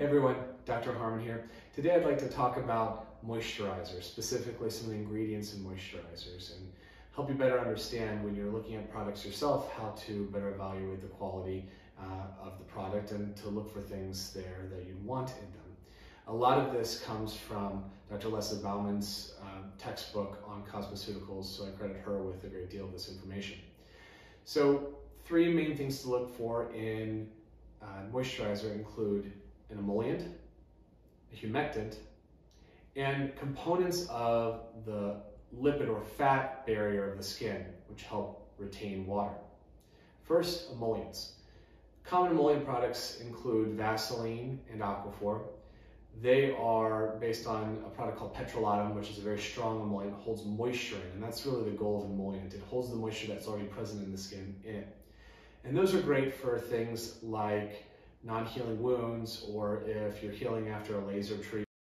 Hey everyone, Dr. Harmon here. Today I'd like to talk about moisturizers, specifically some of the ingredients in moisturizers, and help you better understand when you're looking at products yourself how to better evaluate the quality of the product and to look for things there that you want in them. A lot of this comes from Dr. Leslie Baumann's textbook on cosmeceuticals, so I credit her with a great deal of this information. So three main things to look for in moisturizer include an emollient, a humectant, and components of the lipid or fat barrier of the skin, which help retain water. First, emollients. Common emollient products include Vaseline and Aquaphor. They are based on a product called Petrolatum, which is a very strong emollient, holds moisture in, and that's really the goal of emollient. It holds the moisture that's already present in the skin in it. And those are great for things like non-healing wounds, or if you're healing after a laser treatment.